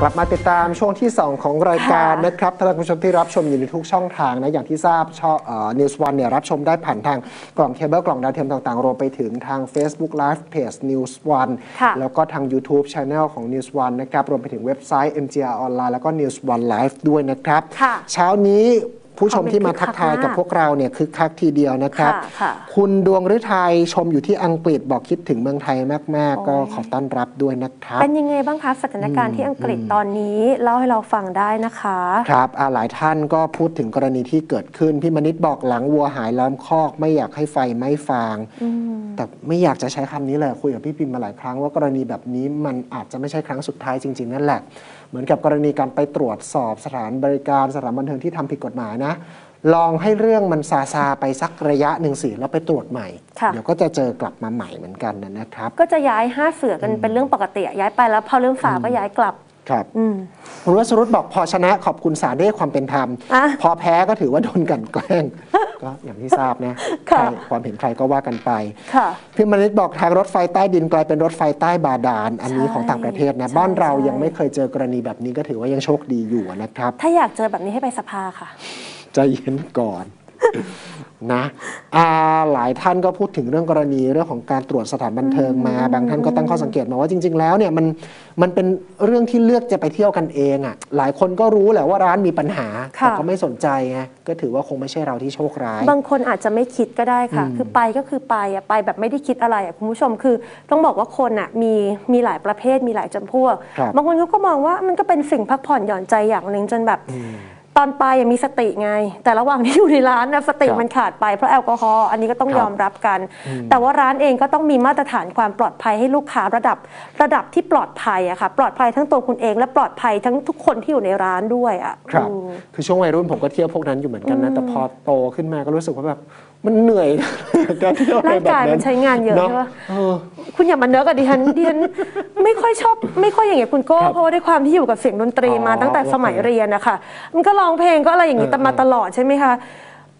กลับมาติดตามช่วงที่2ของรายการนะครับท่านผู้ชมที่รับชมอยู่ในทุกช่องทางนะอย่างที่ทราบช่อง News One เนี่ยรับชมได้ผ่านทางกล่องเคเบิลกล่องดาวเทียมต่างๆรวมไปถึงทาง Facebook Live Page News One แล้วก็ทาง YouTube Channel ของ News One นะครับรวมไปถึงเว็บไซต์ MGR Online แล้วก็ News One Live ด้วยนะครับเช้านี้ผู้ชมที่มาทักทายกับพวกเราเนี่ยคึกคักทีเดียวนะครับคุณดวงฤทัยชมอยู่ที่อังกฤษบอกคิดถึงเมืองไทยมากๆก็ขอต้อนรับด้วยนะครับเป็นยังไงบ้างคะสถานการณ์ที่อังกฤษตอนนี้เล่าให้เราฟังได้นะคะครับหลายท่านก็พูดถึงกรณีที่เกิดขึ้นพี่มณิษฐ์บอกหลังวัวหายล้อมคอกไม่อยากให้ไฟไหม้ฟางแต่ไม่อยากจะใช้คำนี้เลยคุยกับพี่ปิมมาหลายครั้งว่ากรณีแบบนี้มันอาจจะไม่ใช่ครั้งสุดท้ายจริงๆนั่นแหละเหมือนกับกรณีการไปตรวจสอบสถานบริการสถานบันเทิงที่ทำผิดกฎหมายนะลองให้เรื่องมันซาไปสักระยะหนึ่งสิแล้วไปตรวจใหม่เดี๋ยวก็จะเจอกลับมาใหม่เหมือนกันนะครับก็จะย้ายห้าเสือกันเป็นเรื่องปกติย้ายไปแล้วพอเรื่องฝาก็ย้ายกลับครับคุณวสรุตบอกพอชนะขอบคุณศาลได้ความเป็นธรรมพอแพ้ก็ถือว่าโดนกันแกล้งก็อย่างที่ทราบนะความเห็นใครก็ว่ากันไปพี่มณิษฐ์บอกทางรถไฟใต้ดินกลายเป็นรถไฟใต้บาดาลอันนี้ของต่างประเทศนะบ้านเรายังไม่เคยเจอกรณีแบบนี้ก็ถือว่ายังโชคดีอยู่นะครับถ้าอยากเจอแบบนี้ให้ไปสภาค่ะใจเย็นก่อนนะหลายท่านก็พูดถึงเรื่องกรณีเรื่องของการตรวจสถานบันเทิงมาบางท่านก็ตั้งข้อสังเกตมาว่าจริงๆแล้วเนี่ยมันเป็นเรื่องที่เลือกจะไปเที่ยวกันเองอ่ะหลายคนก็รู้แหละว่าร้านมีปัญหาแต่ก็ไม่สนใจไงก็ถือว่าคงไม่ใช่เราที่โชคร้ายบางคนอาจจะไม่คิดก็ได้ค่ะคือไปก็คือไปอ่ะไปแบบไม่ได้คิดอะไรอ่ะคุณผู้ชมคือต้องบอกว่าคนอ่ะมีหลายประเภทมีหลายจำพวกบางคนก็มองว่ามันก็เป็นสิ่งพักผ่อนหย่อนใจอย่างหนึ่งจนแบบตอนไปยังมีสติไงแต่ระหว่างที่อยู่ในร้านนะสติมันขาดไปเพราะแอลกอฮอล์อันนี้ก็ต้องยอมรับกันแต่ว่าร้านเองก็ต้องมีมาตรฐานความปลอดภัยให้ลูกค้าระดับที่ปลอดภัยอะค่ะปลอดภัยทั้งตัวคุณเองและปลอดภัยทั้งทุกคนที่อยู่ในร้านด้วยอะครับคือช่วงวัยรุ่นผมก็เที่ยวพวกนั้นอยู่เหมือนกันนะแต่พอโตขึ้นมาก็รู้สึกว่าแบบมันเหนื่อยการเที่ยวอะไรแบบนั้นร่างกายมันใช้งานเยอะใช่ปะคุณอย่ามาเนิร์กกับดิฉันไม่ค่อยชอบไม่ค่อยอย่างเงี้ยคุณโก้เพราะว่าด้วยความที่อยู่กับเสียงดนตรีมาตั้งแต่สมัยเรียนนะคะมันก็ร้องเพลงก็อะไรอย่างนี้มาตลอดใช่ไหมคะ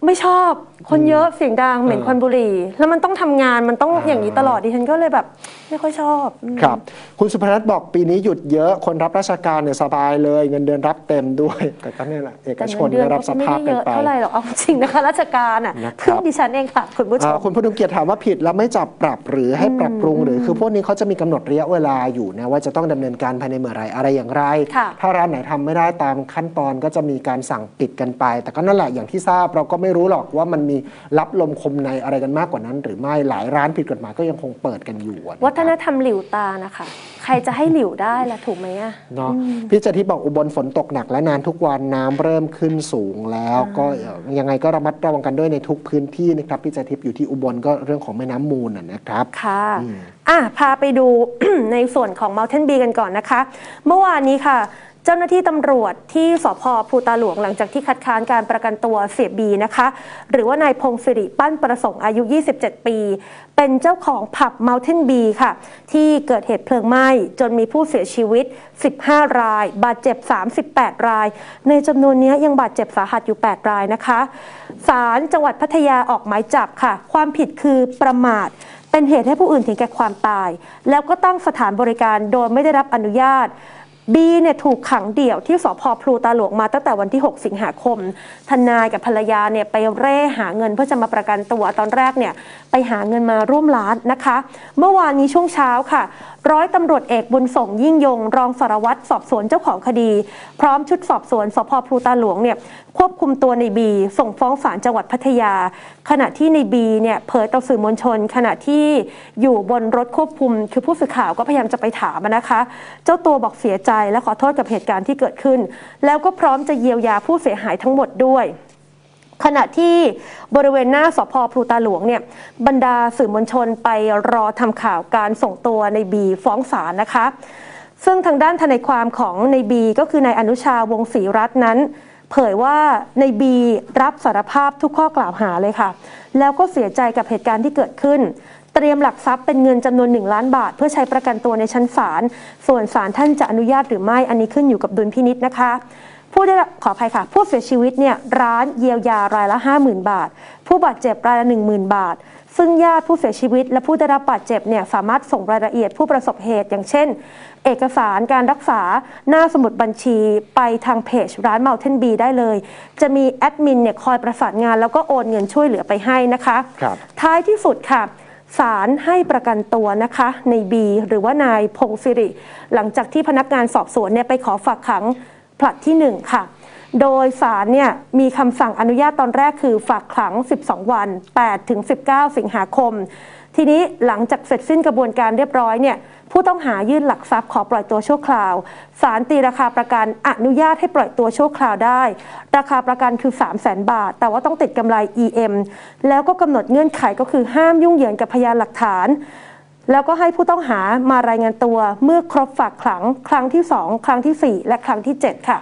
ไม่ชอบคนเยอะเสียงดังเหม็นควันบุหรี่แล้วมันต้องทำงานมันต้องอย่างนี้ตลอดดิฉันก็เลยแบบไม่ค่อยชอบครับคุณสุพนัทบอกปีนี้หยุดเยอะคนรับราชการเนี่ยสบายเลยเงินเดือนรับเต็มด้วยแต่ก็เนี่ยแหละเอกชนได้รับสภาพกันไปเท่าไหร่หรอกเอาจริงนะคะราชการอ่ะคือดิฉันเองค่ะคุณผู้ชมคุณผู้ดุเกียรติถามว่าผิดแล้วไม่จับปรับหรือให้ปรับปรุงหรือคือพวกนี้เขาจะมีกำหนดระยะเวลาอยู่นะว่าจะต้องดำเนินการภายในเมื่อไรอะไรอย่างไรถ้าร้านไหนทำไม่ได้ตามขั้นตอนก็จะมีการสั่งปิดกันไปแต่ก็นั่นแหละอย่างที่ทราบเราก็ไม่รู้หรอกว่ามันมีรับลมคมในอะไรกันมากกว่านั้นหรือไม่หลายร้านผิดกฎหมายก็ยังคงเปิดกันอยู่วัฒนธรรมหลิวตานะคะใครจะให้หลิวได้ล่ะถูกไหมอ่ะเนาะพี่จะที่บอกอุบลฝนตกหนักและนานทุกวันน้ำเริ่มขึ้นสูงแล้วก็ยังไงก็ระมัดระวังกันด้วยในทุกพื้นที่นะครับพี่จะทิพย์อยู่ที่อุบลก็เรื่องของแม่น้ำมูลนะครับค่ะพาไปดู ในส่วนของ Mountain B กันก่อนนะคะเมื่อวานนี้ค่ะเจ้าหน้าที่ตำรวจที่สภ.ภูตาหลวงหลังจากที่คัดค้านการประกันตัวเสียบีนะคะหรือว่านายพงศิริปั้นประสงค์อายุ27ปีเป็นเจ้าของผับ Mountain B ค่ะที่เกิดเหตุเพลิงไหม้จนมีผู้เสียชีวิต15รายบาดเจ็บ38รายในจำนวนนี้ยังบาดเจ็บสาหัสอยู่8รายนะคะศาลจังหวัดพัทยาออกหมายจับค่ะความผิดคือประมาทเป็นเหตุให้ผู้อื่นถึงแก่ความตายแล้วก็ตั้งสถานบริการโดยไม่ได้รับอนุญาตบีเนี่ยถูกขังเดี่ยวที่สภ.ภูตาหลวงมาตั้งแต่วันที่6สิงหาคมทนายกับภรรยาเนี่ยไปเร่หาเงินเพื่อจะมาประกันตัวตอนแรกเนี่ยไปหาเงินมาร่วมล้านนะคะเมื่อวานนี้ช่วงเช้าค่ะร้อยตำรวจเอกบุญส่งยิ่งยงรองสารวัตรสอบสวนเจ้าของคดีพร้อมชุดสอบสวนสภ.ภูตาหลวงเนี่ยควบคุมตัวในบีส่งฟ้องศาลจังหวัดพัทยาขณะที่ในบีเนี่ยเผยต่อสื่อมวลชนขณะที่อยู่บนรถควบคุมคือผู้สื่อข่าวก็พยายามจะไปถามนะคะเจ้าตัวบอกเสียใจและขอโทษกับเหตุการณ์ที่เกิดขึ้นแล้วก็พร้อมจะเยียวยาผู้เสียหายทั้งหมดด้วยขณะที่บริเวณหน้าสภ.ภูตาหลวงเนี่ยบรรดาสื่อมวลชนไปรอทำข่าวการส่งตัวในบีฟ้องศาลนะคะซึ่งทางด้านทนายความของในบีก็คือนายอนุชาวงศ์ศรีรัตน์นั้นเผยว่าในบีรับสารภาพทุกข้อกล่าวหาเลยค่ะแล้วก็เสียใจกับเหตุการณ์ที่เกิดขึ้นเตรียมหลักทรัพย์เป็นเงินจำนวน1 ล้านบาทเพื่อใช้ประกันตัวในชั้นศาลส่วนศาลท่านจะอนุญาตหรือไม่อันนี้ขึ้นอยู่กับดุลพินิจนะคะผู้ได้ขออภัยค่ะผู้เสียชีวิตเนี่ยร้านเยียวยารายละ 50,000 บาทผู้บาดเจ็บรายละ 10,000 บาทซึ่งญาติผู้เสียชีวิตและผู้ได้รับบาดเจ็บเนี่ยสามารถส่งรายละเอียดผู้ประสบเหตุอย่างเช่น เอกสารการรักษาหน้าสมุดบัญชีไปทางเพจร้าน Mountain B ได้เลยจะมีแอดมินเนี่ยคอยประสานงานแล้วก็โอนเงินช่วยเหลือไปให้นะคะท้ายที่สุดค่ะศาลให้ประกันตัวนะคะในบีหรือว่านายพงศิริหลังจากที่พนักงานสอบสวนเนี่ยไปขอฝากขังผลัดที่1ค่ะโดยศาลเนี่ยมีคำสั่งอนุญาตตอนแรกคือฝากขัง12วัน8ถึง19สิงหาคมทีนี้หลังจากเสร็จสิ้นกระบวนการเรียบร้อยเนี่ยผู้ต้องหายื่นหลักทรัพย์ขอปล่อยตัวชั่วคราวศาลตีราคาประกันอนุญาตให้ปล่อยตัวชั่วคราวได้ราคาประกันคือ 300,000 บาทแต่ว่าต้องติดกำไร EM แล้วก็กำหนดเงื่อนไขก็คือห้ามยุ่งเหยิงกับพยานหลักฐานแล้วก็ให้ผู้ต้องหามารายงานตัวเมื่อครบฝากขังครั้งที่2ครั้งที่4และครั้งที่7ค่ะ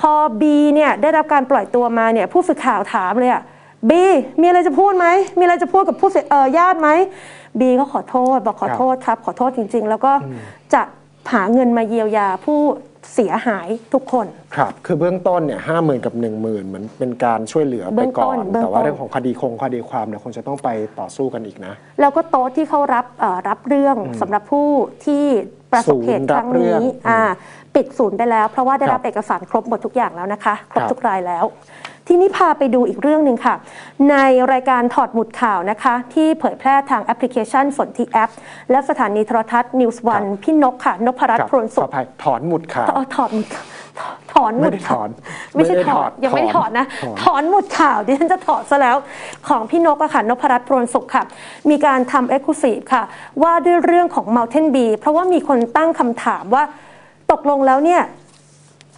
พอ B เนี่ยได้รับการปล่อยตัวมาเนี่ยผู้สื่อข่าวถามเลยอ่ะ B มีอะไรจะพูดไหมมีอะไรจะพูดกับผู้ญาติไหม B ก็ขอโทษบอกขอโทษครับขอโทษจริงๆแล้วก็จะหาเงินมาเยียวยาผู้เสียหายทุกคนครับคือเบื้องต้นเนี่ย50,000กับ10,000เหมือนเป็นการช่วยเหลือไปก่อนแต่ว่าเรื่องของคดีความเนี่ยคงจะต้องไปต่อสู้กันอีกนะแล้วก็โต๊ะที่เขารับเรื่องสำหรับผู้ที่ประสบเหตุครั้งนี้ปิดศูนย์ไปแล้วเพราะว่าได้รับเอกสารครบหมดทุกอย่างแล้วนะคะครบทุกรายแล้วทีนี้พาไปดูอีกเรื่องหนึ่งค่ะในรายการถอดหมุดข่าวนะคะที่เผยแพร่ทางแอปพลิเคชันสนธิแอปและสถานีโทรทัศน์ News One พี่นกค่ะนพรัตน์ พลสุขถอนหมุดข่าวถอนหมุดยังไม่ได้ถอนนะถอนหมุดข่าวดิฉันจะถอดซะแล้วของพี่นกค่ะนพรัตน์ พลสุขค่ะมีการทำ Exclusive ค่ะว่าด้วยเรื่องของ Mountain B เพราะว่ามีคนตั้งคำถามว่าตกลงแล้วเนี่ย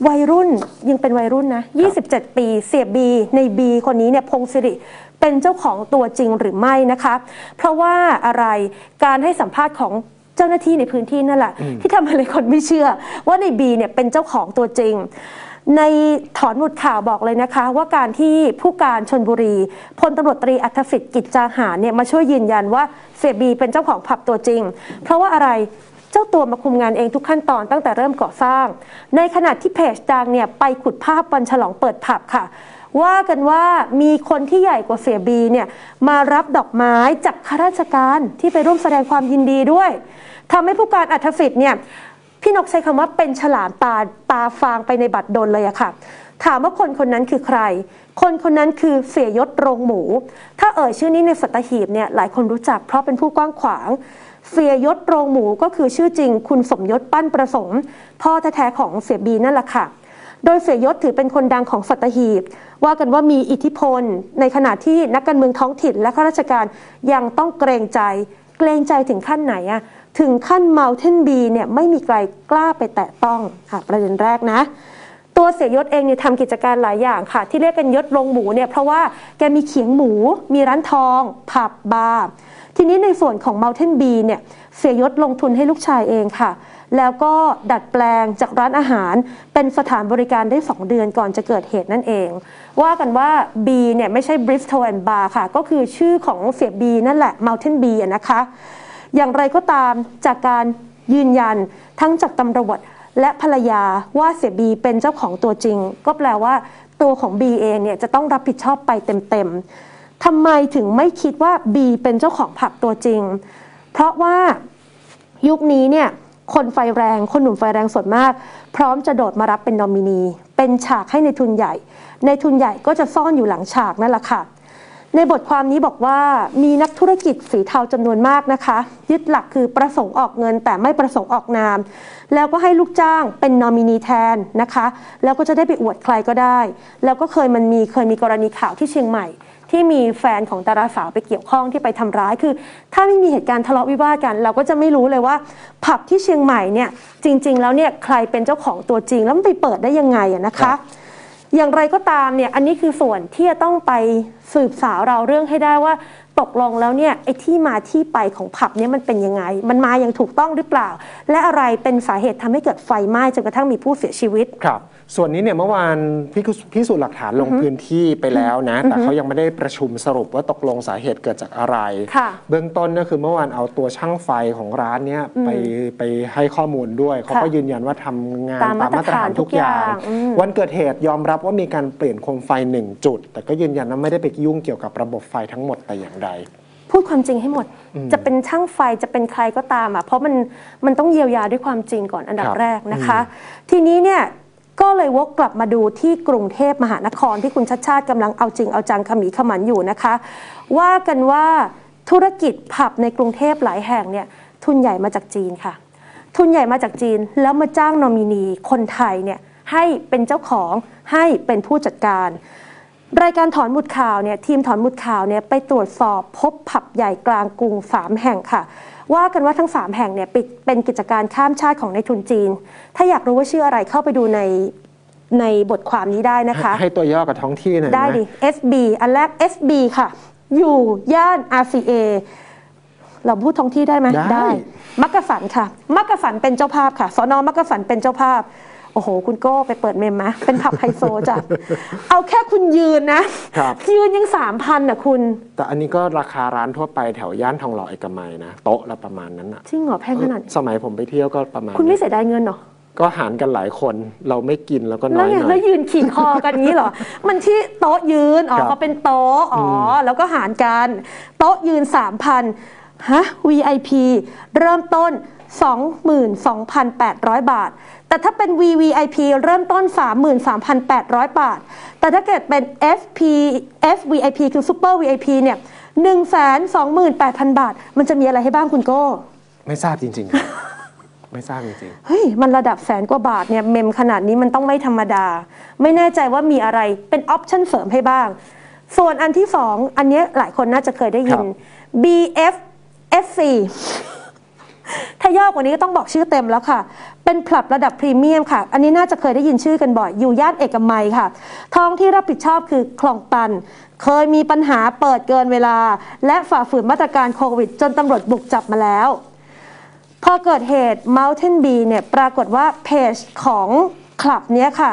วัยรุ่นยังเป็นวัยรุ่นนะ27ปีเสียบีในบีคนนี้เนี่ยพงศิริเป็นเจ้าของตัวจริงหรือไม่นะคะเพราะว่าอะไรการให้สัมภาษณ์ของเจ้าหน้าที่ในพื้นที่นั่นแหละที่ทำให้หลายคนไม่เชื่อว่าในบีเนี่ยเป็นเจ้าของตัวจริงในถอนหมุดข่าวบอกเลยนะคะว่าการที่ผู้การชลบุรีพลตำรวจตรีอัธสิทธิ์กิจจาหารเนี่ยมาช่วยยืนยันว่าเสียบีเป็นเจ้าของผับตัวจริงเพราะว่าอะไรเจ้าตัวมาคุมงานเองทุกขั้นตอนตั้งแต่เริ่มก่อสร้างในขณะที่เพจดังเนี่ยไปขุดภาพวันฉลองเปิดผับค่ะว่ากันว่ามีคนที่ใหญ่กว่าเสียบีเนี่ยมารับดอกไม้จากข้าราชการที่ไปร่วมแสดงความยินดีด้วยทำให้ผู้การอัธสิทธิ์เนี่ยพี่นกใช้คำว่าเป็นฉลามตาฟางไปในบัดดลเลยอะค่ะถามว่าคนนั้นคือใครคนนั้นคือเสียยศโรงหมูถ้าเอ่ยชื่อนี้ในสัตหีบเนี่ยหลายคนรู้จักเพราะเป็นผู้กว้างขวางเสียยศโรงหมูก็คือชื่อจริงคุณสมยศปั้นประสงค์พ่อแท้ๆของเสียบีนั่นแหละค่ะโดยเสียยศถือเป็นคนดังของสัตหีบว่ากันว่ามีอิทธิพลในขณะที่นักการเมืองท้องถิ่นและข้าราชการยังต้องเกรงใจถึงขั้นไหนอะถึงขั้น Mountain B เนี่ยไม่มีใครกล้าไปแตะต้องค่ะประเด็นแรกนะตัวเสียยศเองเนี่ยทำกิจการหลายอย่างค่ะที่เรียกกันยศโรงหมูเนี่ยเพราะว่าแกมีเขียงหมูมีร้านทองผับบาร์ทีนี้ในส่วนของ Mountain B เนี่ยเสียยศลงทุนให้ลูกชายเองค่ะแล้วก็ดัดแปลงจากร้านอาหารเป็นสถานบริการได้2เดือนก่อนจะเกิดเหตุนั่นเองว่ากันว่า B เนี่ยไม่ใช่ Bristol and Bar ค่ะก็คือชื่อของเสีย B นั่นแหละ Mountain B นะคะอย่างไรก็ตามจากการยืนยันทั้งจากตำรวจและภรรยาว่าเสีย B เป็นเจ้าของตัวจริงก็แปลว่าตัวของ B เองเนี่ยจะต้องรับผิดชอบไปเต็มๆทำไมถึงไม่คิดว่า B เป็นเจ้าของผับตัวจริงเพราะว่ายุคนี้เนี่ยคนหนุ่มไฟแรงส่วนมากพร้อมจะโดดมารับเป็นนอมินีเป็นฉากให้ในทุนใหญ่ก็จะซ่อนอยู่หลังฉากนั่นแหละค่ะในบทความนี้บอกว่ามีนักธุรกิจสีเทาจำนวนมากนะคะยึดหลักคือประสงค์ออกเงินแต่ไม่ประสงค์ออกนามแล้วก็ให้ลูกจ้างเป็นนอมินีแทนนะคะแล้วก็จะได้ไปอวดใครก็ได้แล้วก็เคยมีกรณีข่าวที่เชียงใหม่ที่มีแฟนของดาราสาวไปเกี่ยวข้องที่ไปทำร้ายคือถ้าไม่มีเหตุการณ์ทะเลาะวิวาทกันเราก็จะไม่รู้เลยว่าผับที่เชียงใหม่เนี่ยจริงๆแล้วเนี่ยใครเป็นเจ้าของตัวจริงแล้วมันไปเปิดได้ยังไงนะคะอย่างไรก็ตามเนี่ยอันนี้คือส่วนที่จะต้องไปสืบสาวเราเรื่องให้ได้ว่าตกลงแล้วเนี่ยไอ้ที่มาที่ไปของผับเนี่ยมันเป็นยังไงมันมาอย่างถูกต้องหรือเปล่าและอะไรเป็นสาเหตุทำให้เกิดไฟไหม้จนกระทั่งมีผู้เสียชีวิตครับส่วนนี้เนี่ยเมื่อวานพิสูจน์หลักฐานลงพื้นที่ไปแล้วนะแต่เขายังไม่ได้ประชุมสรุปว่าตกลงสาเหตุเกิดจากอะไรเบื้องต้นก็คือเมื่อวานเอาตัวช่างไฟของร้านเนี่ยไปให้ข้อมูลด้วยเขาก็ยืนยันว่าทำงานตามมาตรฐานทุกอย่างวันเกิดเหตุยอมรับว่ามีการเปลี่ยนโคมไฟ1 จุดแต่ก็ยืนยันว่าไม่ได้ไปยุ่งเกี่ยวกับระบบไฟทั้งหมดแต่อย่างใด พูดความจริงให้หมดจะเป็นช่างไฟจะเป็นใครก็ตามอ่ะเพราะมันต้องเยียวยาด้วยความจริงก่อนอันดับแรกนะคะทีนี้เนี่ยก็เลยวกกลับมาดูที่กรุงเทพมหานครที่คุณชัชชาติกำลังเอาจริงเอาจังขมิขมันอยู่นะคะว่ากันว่าธุรกิจผับในกรุงเทพหลายแห่งเนี่ยทุนใหญ่มาจากจีนค่ะทุนใหญ่มาจากจีนแล้วมาจ้างนอมินีคนไทยเนี่ยให้เป็นเจ้าของให้เป็นผู้จัดการรายการถอนหมุดข่าวเนี่ยทีมถอนหมุดข่าวเนี่ยไปตรวจสอบพบผับใหญ่กลางกรุง3แห่งค่ะว่ากันว่าทั้ง3แห่งเนี่ยปิดเป็นกิจการข้ามชาติของในทุนจีนถ้าอยากรู้ว่าชื่ออะไรเข้าไปดูในบทความนี้ได้นะคะให้ตัวย่อกับท้องที่หน่อยได้ดิ SB อันแรก SB ค่ะอยู่ย่าน RCA เราพูดท้องที่ได้ไหมได้มักกะสันค่ะมักกะสันเป็นเจ้าภาพค่ะสน.มักกะสันเป็นเจ้าภาพโอ้โหคุณโก้ไปเปิดเมมมะเป็นผับไฮโซจ้ะเอาแค่คุณยืนนะยืนยัง 3,000 น่ะคุณแต่อันนี้ก็ราคาร้านทั่วไปแถวย่านทองหล่อเอกมัยนะโต๊ะละประมาณนั้นอ่ะจริงเหรอแพงขนาดสมัยผมไปเที่ยวก็ประมาณคุณไม่เสียดายเงินหรอก็หารกันหลายคนเราไม่กินแล้วก็น้อยหน่อยแล้วยืนขี่คอกันนี้เหรอมันที่โต๊ะยืนอ๋อเขาเป็นโต๊ะอ๋อแล้วก็หารกันโต๊ะยืน 3,000 ฮะ VIP เริ่มต้น 22,800 บาทแต่ถ้าเป็น VVIP เริ่มต้น 33,800 บาทแต่ถ้าเกิดเป็น FVIP คือ Super VIP เนี่ย 128,000 บาทมันจะมีอะไรให้บ้างคุณโก้ไม่ทราบจริงๆครับ ไม่ทราบจริงๆเฮ้ยมันระดับแสนกว่าบาทเนี่ยเมมขนาดนี้มันต้องไม่ธรรมดาไม่แน่ใจว่ามีอะไรเป็นออปชั่นเสริมให้บ้างส่วนอันที่2อันนี้หลายคนน่าจะเคยได้ยิน BFSC ถ้าย่อกว่านี้ก็ต้องบอกชื่อเต็มแล้วค่ะเป็นผับระดับพรีเมียมค่ะอันนี้น่าจะเคยได้ยินชื่อกันบ่อยอยู่ย่านเอกมัยค่ะท้องที่รับผิดชอบคือคลองตันเคยมีปัญหาเปิดเกินเวลาและฝ่าฝืนมาตรการโควิดจนตำรวจบุกจับมาแล้วพอเกิดเหตุ Mountain B เนี่ยปรากฏว่าเพจของคลับเนี้ยค่ะ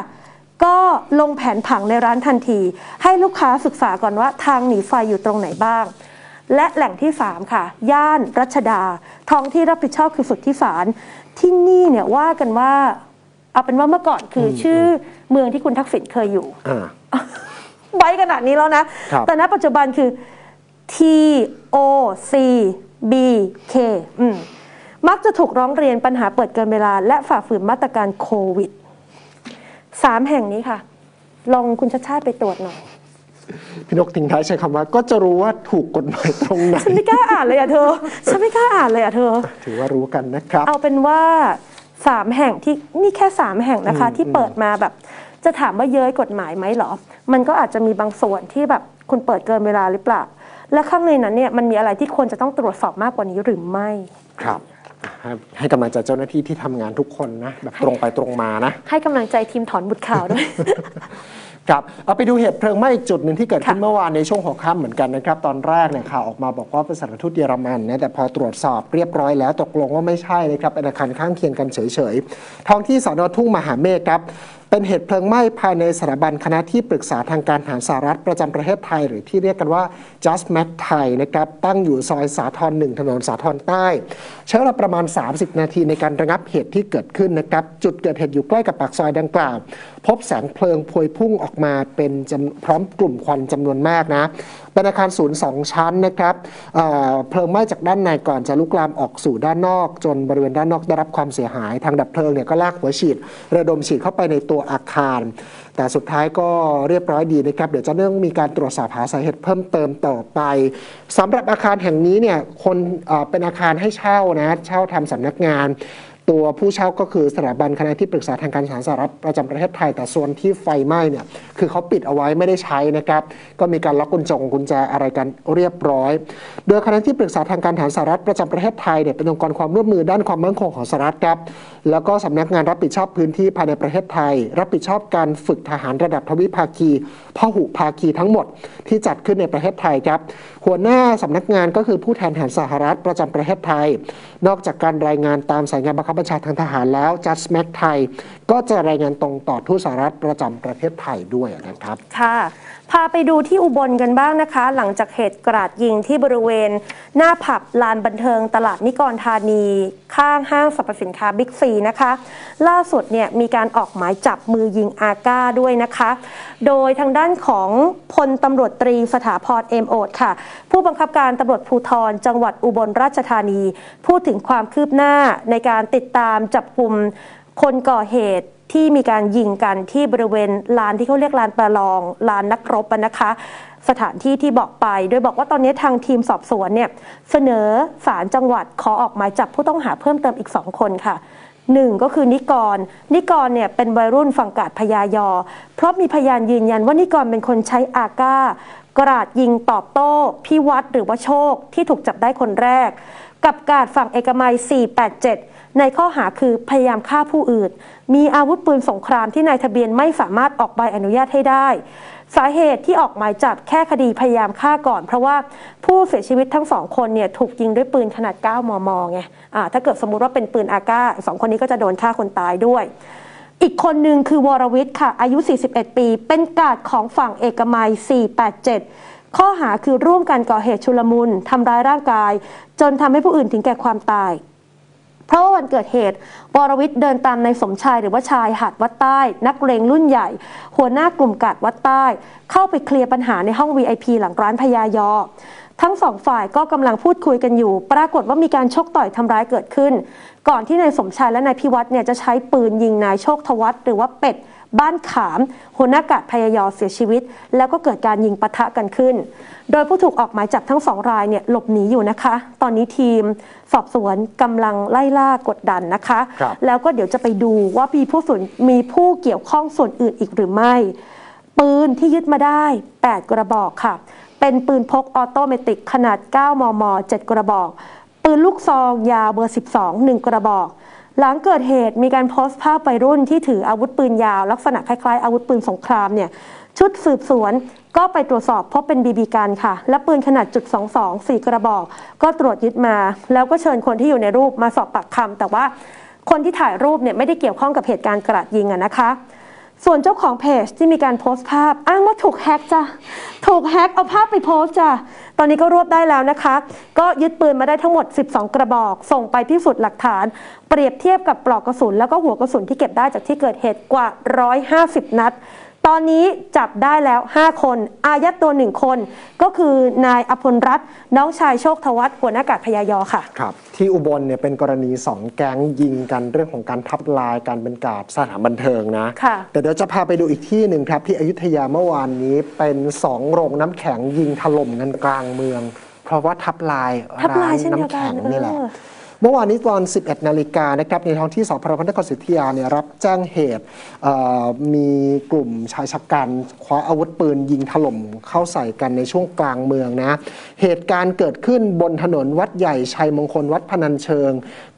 ก็ลงแผนผังในร้านทันทีให้ลูกค้าศึกษาก่อนว่าทางหนีไฟอยู่ตรงไหนบ้างและแหล่งที่3ค่ะย่านรัชดาท้องที่รับผิดชอบคือสุทธิสารที่นี่เนี่ยว่ากันว่าเอาเป็นว่าเมื่อก่อนคือชื่อเมืองที่คุณทักษิณเคยอยู่ไว้ขนาดนี้แล้วนะแต่ณปัจจุบันคือ TOCBK มักจะถูกร้องเรียนปัญหาเปิดเกินเวลาและฝ่าฝืนมาตรการโควิด3แห่งนี้ค่ะลองคุณชัชชาติไปตรวจหน่อยพี่นกทิ้งท้ายใช้คำว่าก็จะรู้ว่าถูกกฎหมายตรงไหนฉันไม่กล้าอ่านเลยอ่ะเธอฉันไม่กล้าอ่านเลยอ่ะเธอถือว่ารู้กันนะครับเอาเป็นว่า3แห่งที่นี่แค่3แห่งนะคะที่เปิดมาแบบจะถามว่าเย้ยกฎหมายไหมหรอมันก็อาจจะมีบางส่วนที่แบบคุณเปิดเกินเวลาหรือเปล่าและข้างในนั้นเนี่ยมันมีอะไรที่ควรจะต้องตรวจสอบมากกว่านี้หรือไม่ครับให้กำลังใจเจ้าหน้าที่ที่ทำงานทุกคนนะแบบตรงไปตรงมานะให้กำลังใจทีมถอนบุตรข่าวด้วยครับเอาไปดูเหตุเพลิงไหม้อีกจุดหนึ่งที่เกิดขึ้นเมื่อวานในช่วงหัวค่ำเหมือนกันนะครับตอนแรกเนี่ยข่าวออกมาบอกว่าเป็นสถานทูตเยอรมันนะแต่พอตรวจสอบเรียบร้อยแล้วตกลงว่าไม่ใช่นะครับเป็นอาคารข้างเคียงกันเฉยๆท้องที่สน.ทุ่งมหาเมฆครับเป็นเหตุเพลิงไหม้ภายในสถาบันคณะที่ปรึกษาทางการทหารสหรัฐประจำประเทศไทยหรือที่เรียกกันว่า JUSMAT ไทยนะครับตั้งอยู่ซอยสาทร 1 ถนนสาทรใต้ใช้เวลาประมาณ30นาทีในการระงับเหตุที่เกิดขึ้นนะครับจุดเกิดเหตุอยู่ใกล้กับปากซอยดังกล่าวพบแสงเพลิงพวยพุ่งออกมาเป็นพร้อมกลุ่มควันจำนวนมากนะเป็นอาคารสูง2ชั้นนะครับเพลิงไหม้จากด้านในก่อนจะลุกลามออกสู่ด้านนอกจนบริเวณด้านนอกได้รับความเสียหายทางดับเพลิงเนี่ยก็ลากหัวฉีดระดมฉีดเข้าไปในตัวอาคารแต่สุดท้ายก็เรียบร้อยดีนะครับเดี๋ยวจะต้องมีการตรวจสอบหาสาเหตุเพิ่มเติมต่อไปสำหรับอาคารแห่งนี้เนี่ยคนเป็นอาคารให้เช่านะเช่าทำสำนักงานตัวผู้เช่าก็คือสถาบันคณะที่ปรึกษาทางการทหารสหรัฐประจำประเทศไทยแต่ส่วนที่ไฟไหม้เนี่ยคือเขาปิดเอาไว้ไม่ได้ใช้นะครับก็มีการล็อกกุญแจอะไรกันเรียบร้อยโดยคณะที่ปรึกษาทางการทหารสหรัฐประจำประเทศไทยเนี่ยเป็นองค์กรความร่วมมือด้านความมั่นคงของสหรัฐครับแล้วก็สำนักงานรับผิดชอบพื้นที่ภายในประเทศไทยรับผิดชอบการฝึกทหารระดับทวิภาคีพหุภาคีทั้งหมดที่จัดขึ้นในประเทศไทยครับหัวหน้าสำนักงานก็คือผู้แทนทหารสหรัฐประจำประเทศไทยนอกจากการรายงานตามสายงานบังคับบัญชาทางทหารแล้วจัสแม็กไทยก็จะรายงานตรงต่อทูตสหรัฐประจำประเทศไทยด้วยนะครับค่ะ พาไปดูที่อุบลกันบ้างนะคะหลังจากเหตุกราดยิงที่บริเวณหน้าผับลานบันเทิงตลาดนิกรธานีข้างห้างสรรพสินค้าบิ๊กซีนะคะล่าสุดเนี่ยมีการออกหมายจับมือยิงอาก้าด้วยนะคะโดยทางด้านของพลตำรวจตรีสถาพรเอมโอดค่ะผู้บังคับการตำรวจภูธรจังหวัดอุบลราชธานีพูดถึงความคืบหน้าในการติดตามจับกุมคนก่อเหตุที่มีการยิงกันที่บริเวณลานที่เขาเรียกลานประลองลานนักรบนะคะสถานที่ที่บอกไปโดยบอกว่าตอนนี้ทางทีมสอบสวนเนี่ยเสนอศาลจังหวัดขอออกหมายจับผู้ต้องหาเพิ่มเติมอีก2คนค่ะ1ก็คือนิกรเนี่ยเป็นวัยรุ่นฝั่งกาฬพญายอเพราะมีพยานยืนยันว่านิกรเป็นคนใช้อาก้ากราดยิงตอบโต้พิวัตรหรือว่าโชคที่ถูกจับได้คนแรกกับกาดฝั่งเอกมัย487ในข้อหาคือพยายามฆ่าผู้อื่นมีอาวุธปืนสงครามที่นายทะเบียนไม่สามารถออกใบอนุญาตให้ได้สาเหตุที่ออกหมายจับแค่คดีพยายามฆ่าก่อนเพราะว่าผู้เสียชีวิตทั้ง2คนเนี่ยถูกยิงด้วยปืนขนาด9 มม. ไงถ้าเกิดสมมุติว่าเป็นปืนอาก้า2คนนี้ก็จะโดนฆ่าคนตายด้วยอีกคนหนึ่งคือวรวิทย์ค่ะอายุ41ปีเป็นกาดของฝั่งเอกมัย487ข้อหาคือร่วมกันก่อเหตุชุลมุนทำร้ายร่างกายจนทำให้ผู้อื่นถึงแก่ความตายเพราะว่าวันเกิดเหตุวรวิทย์เดินตามนายสมชายหรือว่าชายหาดวัดใต้นักเลงรุ่นใหญ่หัวหน้ากลุ่มกาดวัดใต้เข้าไปเคลียร์ปัญหาในห้อง VIP หลังร้านพญายอทั้งสองฝ่ายก็กำลังพูดคุยกันอยู่ปรากฏว่ามีการชกต่อยทำร้ายเกิดขึ้นก่อนที่นายสมชายและนายพิวัตรเนี่ยจะใช้ปืนยิงนายโชคทวัฒน์หรือว่าเป็ดบ้านขามหัวหน้ากาดพญายอเสียชีวิตแล้วก็เกิดการยิงปะทะกันขึ้นโดยผู้ถูกออกหมายจับทั้ง2รายเนี่ยหลบหนีอยู่นะคะตอนนี้ทีมสอบสวนกำลังไล่ล่ากดดันนะคะแล้วก็เดี๋ยวจะไปดูว่ามีผู้เกี่ยวข้องส่วนอื่นอีกหรือไม่ปืนที่ยึดมาได้8กระบอกค่ะเป็นปืนพกออโตเมติกขนาด9 มม. 7 กระบอกปืนลูกซองยาวเบอร์12 1 กระบอกหลังเกิดเหตุมีการโพสต์ภาพวัยรุ่นที่ถืออาวุธปืนยาวลักษณะคล้ายๆอาวุธปืนสงครามเนี่ยชุดสืบสวนก็ไปตรวจสอบพบเป็นบีบีกันค่ะและปืนขนาด.22 4 กระบอกก็ตรวจยึดมาแล้วก็เชิญคนที่อยู่ในรูปมาสอบปากคำแต่ว่าคนที่ถ่ายรูปเนี่ยไม่ได้เกี่ยวข้องกับเหตุการณ์กราดยิงนะคะส่วนเจ้าของเพจที่มีการโพสต์ภาพอ้างว่าถูกแฮกจ้ะถูกแฮกเอาภาพไปโพสต์จ้ะตอนนี้ก็รวบได้แล้วนะคะก็ยึดปืนมาได้ทั้งหมด12กระบอกส่งไปพิสูจน์หลักฐานเปรียบเทียบกับปลอกกระสุนแล้วก็หัวกระสุนที่เก็บได้จากที่เกิดเหตุกว่า150นัดตอนนี้จับได้แล้ว5คนอายัดตัว1คนก็คือนายอภรรัตน์น้องชายโชคทวัฒน์หัวหน้ากาดพญายอค่ะครับที่อุบลเนี่ยเป็นกรณี2แก๊งยิงกันเรื่องของการทับลายการเป็นกาดสถานบันเทิงนะแต่เดี๋ยวจะพาไปดูอีกที่หนึ่งครับที่อยุธยาเมื่อวานนี้เป็น2โรงน้ำแข็งยิงถล่มกันกลางเมืองเพราะว่าทับลายร้านน้ำแข็งนี่แหละเมื่อวานนี้ตอน 11 นาฬิกานะครับในท้องที่สพพระนครศรีอยุธยาเนี่ยรับแจ้งเหตุมีกลุ่มชายชะกันคว้าอาวุธปืนยิงถล่มเข้าใส่กันในช่วงกลางเมืองนะเหตุการณ์เกิดขึ้นบนถนนวัดใหญ่ชัยมงคลวัดพนัญเชิง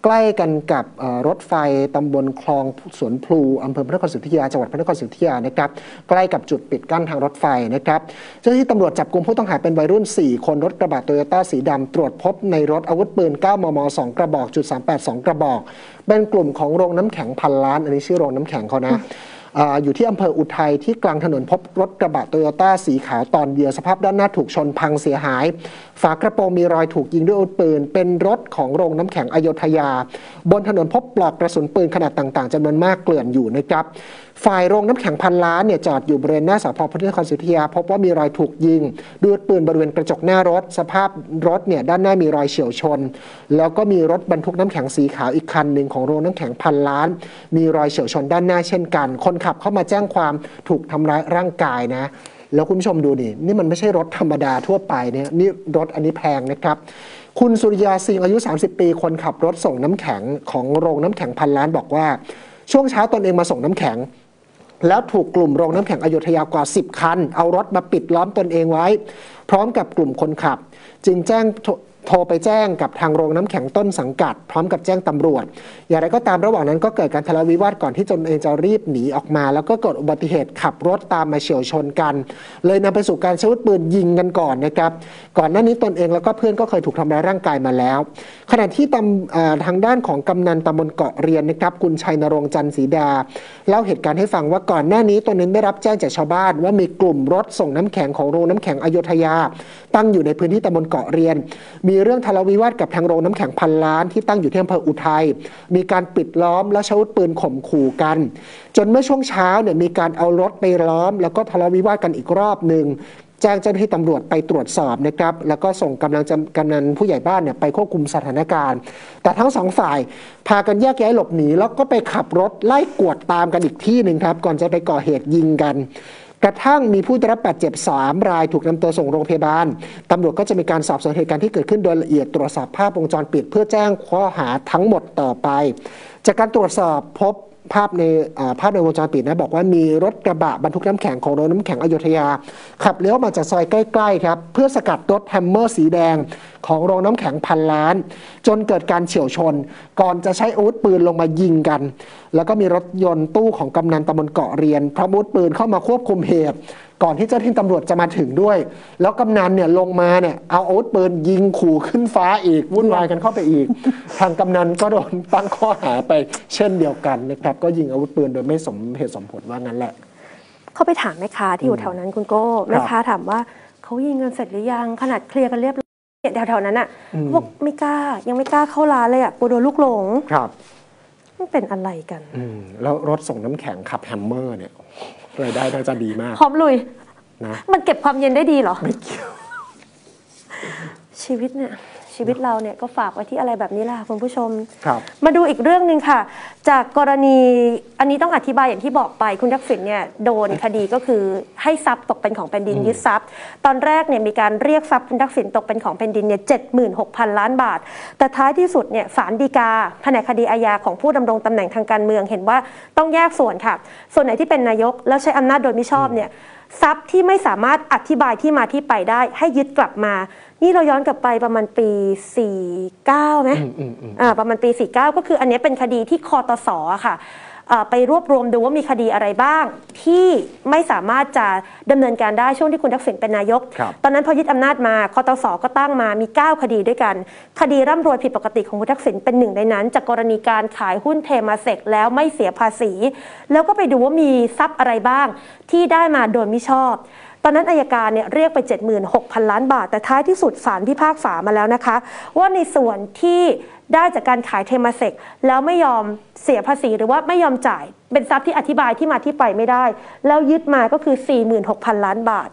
ใกล้กันกับรถไฟตำบลคลองสวนพลูอำเภอพระนครศรีอยุธยาจังหวัดพระนครศรีอยุธยานะครับใกล้กับจุดปิดกั้นทางรถไฟนะครับเจ้าหน้าที่ตำรวจจับกุมผู้ต้องหาเป็นวัยรุ่น4คนรถกระบะโตโยต้าสีดำตรวจพบในรถอาวุธปืน9 มม. 2 กระบอก.382 กระบอกเป็นกลุ่มของโรงน้ำแข็งพันล้านอันนี้ชื่อโรงน้ำแข็งเขานะ อยู่ที่อำเภออุทัยที่กลางถนนพบรถกระบะโตโยต้าสีขาวตอนเดียวสภาพด้านหน้าถูกชนพังเสียหายฝากระโปรงมีรอยถูกยิงด้วยอาวุธปืนเป็นรถของโรงน้ำแข็งอโยธยาบนถนนพบปลอกกระสุนปืนขนาดต่างๆจำนวนมากเกลื่อนอยู่นะครับฝ่ายโรงน้ำแข็งพันล้านเนี่ยจอดอยู่บริเวณหน้าสพพระนครศรีอยุธยาพบว่ามีรอยถูกยิงด้วยปืนบริเวณกระจกหน้ารถสภาพรถเนี่ยด้านหน้ามีรอยเฉี่ยวชนแล้วก็มีรถบรรทุกน้ำแข็งสีขาวอีกคันหนึ่งของโรงน้ำแข็งพันล้านมีรอยเฉี่ยวชนด้านหน้าเช่นกันคนขับเข้ามาแจ้งความถูกทำร้ายร่างกายนะแล้วคุณผู้ชมดูดินี่มันไม่ใช่รถธรรมดาทั่วไปเนี่ยนี่รถอันนี้แพงนะครับคุณสุริยาสิงห์อายุ30ปีคนขับรถส่งน้ำแข็งของโรงน้ำแข็งพันล้านบอกว่าช่วงเช้าตนเองมาส่งน้ำแข็งแล้วถูกกลุ่มโรงน้ำแข็งอโยธยากว่า10คันเอารถมาปิดล้อมตนเองไว้พร้อมกับกลุ่มคนขับจึงแจ้ง โทรไปแจ้งกับทางโรงน้ำแข็งต้นสังกัดพร้อมกับแจ้งตำรวจอย่างไรก็ตามระหว่างนั้นก็เกิดการทะเลาะวิวาทก่อนที่ตนเองจะรีบหนีออกมาแล้วก็เกิดอุบัติเหตุขับรถตามมาเฉี่ยวชนกันเลยนำไปสู่การใช้อาวุธปืนยิงกันก่อนนะครับก่อนหน้านี้ตนเองแล้วก็เพื่อนก็เคยถูกทำร้ายร่างกายมาแล้วขณะที่ทางด้านของกำนันตำบลเกาะเรียนนะครับคุณชัยณรงค์จันทร์ศรีดาเล่าเหตุการณ์ให้ฟังว่าก่อนหน้านี้ตนเองได้รับแจ้งจากชาวบ้านว่ามีกลุ่มรถส่งน้ำแข็งของโรงน้ำแข็งอยุธยาตั้งอยู่ในพื้นที่ตำบลเกาะเรียนมีเรื่องทะเลาะวิวาทกับทางโรงน้ำแข็งพันล้านที่ตั้งอยู่ที่อำเภออุทัยมีการปิดล้อมและใช้อาวุธปืนข่มขู่กันจนเมื่อช่วงเช้าเนี่ยมีการเอารถไปล้อมแล้วก็ทะเลาะวิวาทกันอีกรอบหนึ่งแจ้งเจ้าหน้าที่ตำรวจไปตรวจสอบนะครับแล้วก็ส่งกำนันผู้ใหญ่บ้านเนี่ยไปควบคุมสถานการณ์แต่ทั้งสองฝ่ายพากันแยกย้ายหลบหนีแล้วก็ไปขับรถไล่กวดตามกันอีกที่หนึ่งครับก่อนจะไปก่อเหตุยิงกันกระทั่งมีผู้ได้รับบาดเจ็บ3รายถูกนำตัวส่งโรงพยาบาลตำรวจก็จะมีการสอบสวนเหตุการณ์ที่เกิดขึ้นโดยละเอียดตรวจสอบภาพวงจรปิดเพื่อแจ้งข้อหาทั้งหมดต่อไปจากการตรวจสอบพบภาพในวงจรปิดนะบอกว่ามีรถกระบะบรรทุกน้ำแข็งของโรงน้ำแข็งอยุธยาขับเลี้ยวมาจากซอยใกล้ๆครับเพื่อสกัดรถแฮมเมอร์สีแดงของโรงน้ำแข็งพันล้านจนเกิดการเฉี่ยวชนก่อนจะใช้อาวุธปืนลงมายิงกันแล้วก็มีรถยนต์ตู้ของกำนันตำบลเกาะเรียนพร้อมอาวุธปืนเข้ามาควบคุมเหตุก่อนที่เจ้าหน้าที่ตำรวจจะมาถึงด้วยแล้วกำนันเนี่ยลงมาเนี่ยเอาอาวุธปืนยิงขู่ขึ้นฟ้าอีกวุ่นวายกันเข้าไปอีกทางกำนันก็โดนตั้งข้อหาไปเช่นเดียวกันนะครับก็ยิงอาวุธปืนโดยไม่สมเหตุสมผลว่างั้นแหละเขาไปถามแม่ค้าที่อยู่แถวนั้นคุณโก้แม่ค้าถามว่าเขายิงกันเสร็จหรือยังขนาดเคลียร์กันเรียบร้อยแถวๆนั้นอ่ะบอกไม่กล้ายังไม่กล้าเข้าร้านเลยอ่ะกลัวโดนลูกหลงครับมันเป็นอะไรกันแล้วรถส่งน้ำแข็งขับแฮมเมอร์เนี่ยรายได้น่าจะดีมากพร้อมลุยนะมันเก็บความเย็นได้ดีเหรอไม่เกี่ยวชีวิตเราเนี่ยก็ฝากไว้ที่อะไรแบบนี้ล่ะคุณผู้ชมครับมาดูอีกเรื่องหนึ่งค่ะจากกรณีอันนี้ต้องอธิบายอย่างที่บอกไปคุณทักษิณเนี่ยโดนคดีก็คือให้ทรัพย์ตกเป็นของแผ่นดินยึดทรัพย์ตอนแรกเนี่ยมีการเรียกทรัพย์คุณทักษิณตกเป็นของแผ่นดินเนี่ย 76,000 ล้านบาทแต่ท้ายที่สุดเนี่ยศาลฎีกาแผนกคดีอาญาของผู้ดำรงตำแหน่งทางการเมืองเห็นว่าต้องแยกส่วนค่ะส่วนไหนที่เป็นนายกแล้วใช้อำนาจโดยมิชอบเนี่ยทรัพย์ที่ไม่สามารถอธิบายที่มาที่ไปได้ให้ยึดกลับมานี่เราย้อนกลับไปประมาณปี49ไหมประมาณปี49ก็คืออันนี้เป็นคดีที่คตส.ค่ะไปรวบรวมดูว่ามีคดีอะไรบ้างที่ไม่สามารถจะดำเนินการได้ช่วงที่คุณทักษิณเป็นนายกตอนนั้นพอยึดอำนาจมาคตส.ก็ตั้งมามี9คดีด้วยกันคดีร่ำรวยผิดปกติของคุณทักษิณเป็นหนึ่งในนั้นจากกรณีการขายหุ้นเทมาเซกแล้วไม่เสียภาษีแล้วก็ไปดูว่ามีทรัพย์อะไรบ้างที่ได้มาโดยมิชอบตอนนั้นอัยการเนี่ยเรียกไป 76,000 ล้านบาทแต่ท้ายที่สุดศาลพิพากษามาแล้วนะคะว่าในส่วนที่ได้จากการขายเทมาเซกแล้วไม่ยอมเสียภาษีหรือว่าไม่ยอมจ่ายเป็นทรัพย์ที่อธิบายที่มาที่ไปไม่ได้แล้วยึดมาก็คือ 46,000 ล้านบาท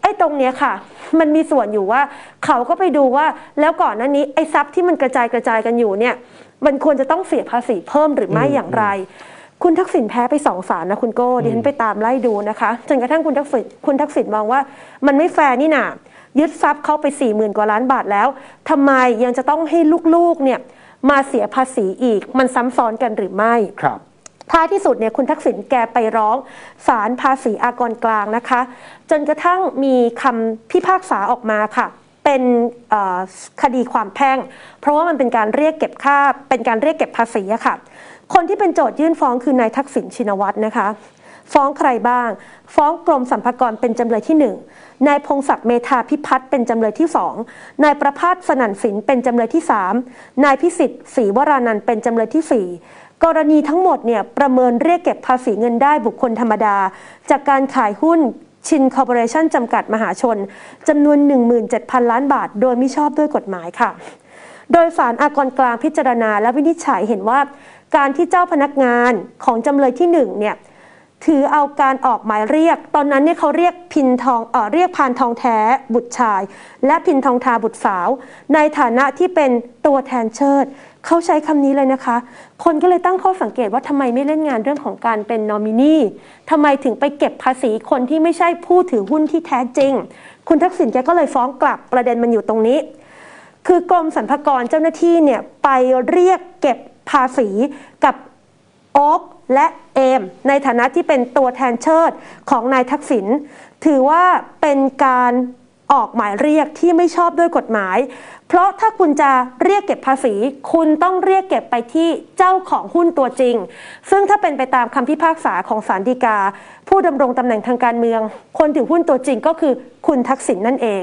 ไอ้ตรงเนี้ยค่ะมันมีส่วนอยู่ว่าเขาก็ไปดูว่าแล้วก่อนหน้านี้ไอ้ทรัพย์ที่มันกระจายกันอยู่เนี่ยมันควรจะต้องเสียภาษีเพิ่มหรือไม่อย่างไรคุณทักษิณแพ้ไป2ศาลนะคุณโก้ดิฉันไปตามไล่ดูนะคะจนกระทั่งคุณทักษิณมองว่ามันไม่แฟร์นี่นายึดทรัพย์เข้าไป 40,000 กว่าล้านบาทแล้วทำไมยังจะต้องให้ลูกๆเนี่ยมาเสียภาษีอีกมันซ้ำซ้อนกันหรือไม่ครับท้ายที่สุดเนี่ยคุณทักษิณแกไปร้องศาลภาษีอากรกลางนะคะจนกระทั่งมีคำพิพากษาออกมาค่ะเป็นคดีความแพ่งเพราะว่ามันเป็นการเรียกเก็บค่าเป็นการเรียกเก็บภาษีค่ะคนที่เป็นโจทยื่นฟ้องคือนายทักษิณชินวัตรนะคะฟ้องใครบ้างฟ้องกรมสรรพากรเป็นจำเลยที่1นายพงศักดิ์เมธาพิพัฒน์เป็นจำเลยที่2นายประภาสสนั่นศิลป์เป็นจำเลยที่3นายพิสิทธิ์ศรีวรานันท์เป็นจำเลยที่4กรณีทั้งหมดเนี่ยประเมินเรียกเก็บภาษีเงินได้บุคคลธรรมดาจากการขายหุ้นชินคอร์ปอเรชั่นจำกัดมหาชนจำนวน 17,000 ล้านบาทโดยมิชอบด้วยกฎหมายค่ะโดยศาลอากรกลางพิจารณาและวินิจฉัยเห็นว่าการที่เจ้าพนักงานของจำเลยที่1เนี่ยถือเอาการออกหมายเรียกตอนนั้นเนี่ยเขาเรียกพานทองแท้บุตรชายและพินทองทาบุตรสาวในฐานะที่เป็นตัวแทนเชิดเขาใช้คำนี้เลยนะคะคนก็เลยตั้งข้อสังเกตว่าทำไมไม่เล่นงานเรื่องของการเป็นนอมินีทำไมถึงไปเก็บภาษีคนที่ไม่ใช่ผู้ถือหุ้นที่แท้จริงคุณทักษิณแกก็เลยฟ้องกลับประเด็นมันอยู่ตรงนี้คือกรมสรรพากรเจ้าหน้าที่เนี่ยไปเรียกเก็บภาษีกับโอ๊คและเอมในฐานะที่เป็นตัวแทนเชิดของนายทักษิณถือว่าเป็นการ ออกหมายเรียกที่ไม่ชอบด้วยกฎหมายเพราะถ้าคุณจะเรียกเก็บภาษีคุณต้องเรียกเก็บไปที่เจ้าของหุ้นตัวจริงซึ่งถ้าเป็นไปตามคำพิพากษาของศาลฎีกาผู้ดำรงตำแหน่งทางการเมืองคนถือหุ้นตัวจริงก็คือคุณทักษิณนั่นเอง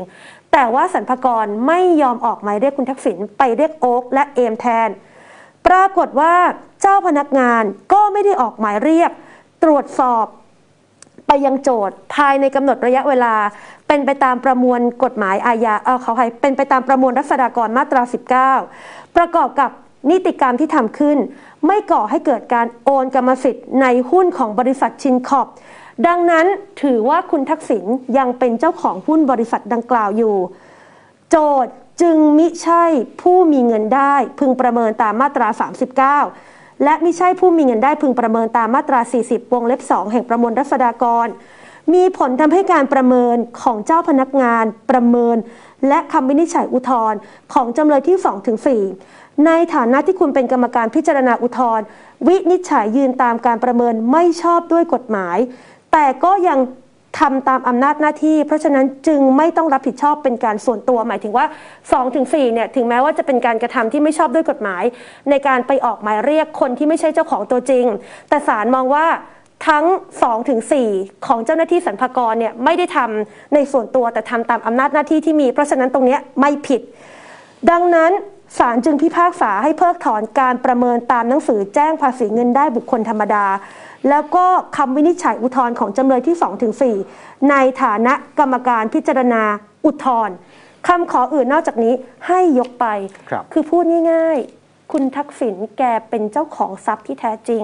แต่ว่าสรรพากรไม่ยอมออกหมายเรียกคุณทักษิณไปเรียกโอ๊คและเอมแทนปรากฏว่าเจ้าพนักงานก็ไม่ได้ออกหมายเรียกตรวจสอบไปยังโจทก์ภายในกำหนดระยะเวลาเป็นไปตามประมวลกฎหมายอาญาเป็นไปตามประมวลรัษฎากรมาตรา19ประกอบกับนิติกรรมที่ทำขึ้นไม่ก่อให้เกิดการโอนกรรมสิทธิ์ในหุ้นของบริษัทชินคอร์ปดังนั้นถือว่าคุณทักษิณยังเป็นเจ้าของหุ้นบริษัทดังกล่าวอยู่โจทก์จึงมิใช่ผู้มีเงินได้พึงประเมินตามมาตรา39และมิใช่ผู้มีเงินได้พึงประเมินตามมาตรา40วงเล็บ2แห่งประมวลรัษฎากรมีผลทำให้การประเมินของเจ้าพนักงานประเมินและคำวินิจฉัยอุทธรณ์ของจำเลยที่ 2-4 ในฐานะที่คุณเป็นกรรมการพิจารณาอุทธรณ์วินิจฉัยยืนตามการประเมินไม่ชอบด้วยกฎหมายแต่ก็ยังทำตามอำนาจหน้าที่เพราะฉะนั้นจึงไม่ต้องรับผิดชอบเป็นการส่วนตัวหมายถึงว่า 2-4 เนี่ยถึงแม้ว่าจะเป็นการกระทำที่ไม่ชอบด้วยกฎหมายในการไปออกหมายเรียกคนที่ไม่ใช่เจ้าของตัวจริงแต่ศาลมองว่าทั้ง 2-4 ของเจ้าหน้าที่สรรพากรเนี่ยไม่ได้ทำในส่วนตัวแต่ทำตามอำนาจหน้าที่ที่มีเพราะฉะนั้นตรงนี้ไม่ผิดดังนั้นศาลจึงพิพากษาให้เพิกถอนการประเมินตามหนังสือแจ้งภาษีเงินได้บุคคลธรรมดาแล้วก็คำวินิจฉัยอุทธรณ์ของจำเลยที่ 2-4 ในฐานะกรรมการพิจารณาอุทธรณ์คำขออื่นนอกจากนี้ให้ยกไป คือพูดง่ายๆคุณทักษิณแกเป็นเจ้าของทรัพย์ที่แท้จริง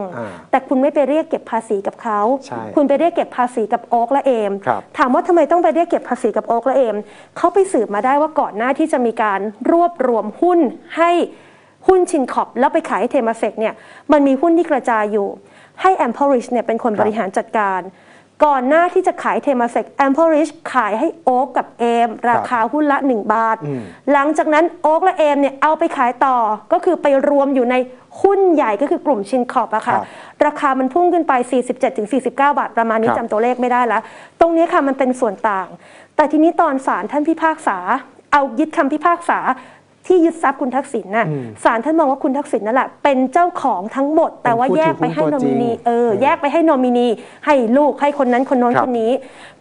แต่คุณไม่ไปเรียกเก็บภาษีกับเขาคุณไปเรียกเก็บภาษีกับโอ๊คและเอมถามว่าทำไมต้องไปเรียกเก็บภาษีกับโอ๊คและเอมเขาไปสืบมาได้ว่าก่อนหน้าที่จะมีการรวบรวมหุ้นให้หุ้นชินคอร์ปแล้วไปขายให้เทมาเซกเนี่ยมันมีหุ้นที่กระจายอยู่ให้แอมพอริชเนี่ยเป็นคนบริหารจัดการก่อนหน้าที่จะขายเทมาเซกแอมพอริชขายให้โอ๊กกับเอมราคาหุ้นละ1บาทหลังจากนั้นโอ๊กและเอมเนี่ยเอาไปขายต่อก็คือไปรวมอยู่ในหุ้นใหญ่ก็คือกลุ่มชินคอร์ปอะค่ะราคามันพุ่งขึ้นไป 47-49 บาทประมาณนี้จำตัวเลขไม่ได้แล้วตรงนี้ค่ะมันเป็นส่วนต่างแต่ทีนี้ตอนศาลท่านพิพากษาเอายึดคำพิพากษาที่ยึดทรัพย์คุณทักษิณน่ะศาลท่านมองว่าคุณทักษิณนั่นแหละเป็นเจ้าของทั้งหมดแต่ว่าแยกไปให้นอมินีแยกไปให้นอมินีให้ลูกให้คนนั้นคนน้นคนนี้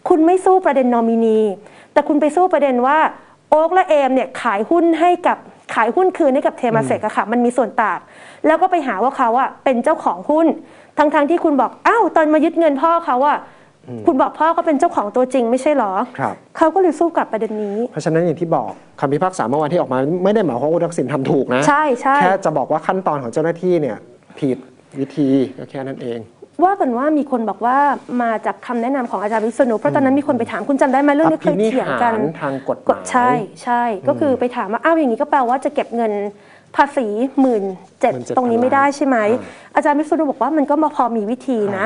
คุณไม่สู้ประเด็นนอมินีแต่คุณไปสู้ประเด็นว่าโอ๊คและเอมเนี่ยขายหุ้นให้กับขายหุ้นคืนให้กับเทมาเซกค่ะมันมีส่วนต่างแล้วก็ไปหาว่าเขาอะเป็นเจ้าของหุ้นทั้งที่คุณบอกอ้าวตอนมายึดเงินพ่อเขาอะคุณบอกพ่อก็เป็นเจ้าของตัวจริงไม่ใช่หรอเขาก็เลยสู้กับประเด็นนี้เพราะฉะนั้นอย่างที่บอกคำพิพากษาเมื่อวานที่ออกมาไม่ได้หมายความว่าคุณทักษิณทำถูกนะใช่แค่จะบอกว่าขั้นตอนของเจ้าหน้าที่เนี่ยผิดวิธีก็แค่นั้นเองว่ากันว่ามีคนบอกว่ามาจากคำแนะนำของอาจารย์วิษณุเพราะตอนนั้นมีคนไปถามคุณจำได้ไหมเรื่องนี้เคยเถียงกันทางกฎหมายใช่ก็คือไปถามว่าอ้าวอย่างนี้ก็แปลว่าจะเก็บเงินภาษี17,000ตรงนี้ไม่ได้ใช่ไหมอาจารย์วิษณุบอกว่ามันก็พอมีวิธีนะ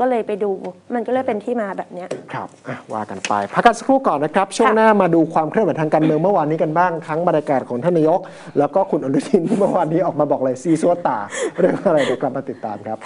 ก็เลยไปดูมันก็เลยเป็นที่มาแบบนี้ครับว่ากันไปพักกันสักครู่ก่อนนะครับช่วงหน้ามาดูความเคลื่อนไหวทางการเมืองเมื่อวานนี้กันบ้างทั้งบรรยากาศของท่านนายกแล้วก็คุณอนุทินเมื่อวานนี้ออกมาบอกอะไรซีซัวตาเรื่องอะไรเดี๋ยวกลับมาติดตามครับ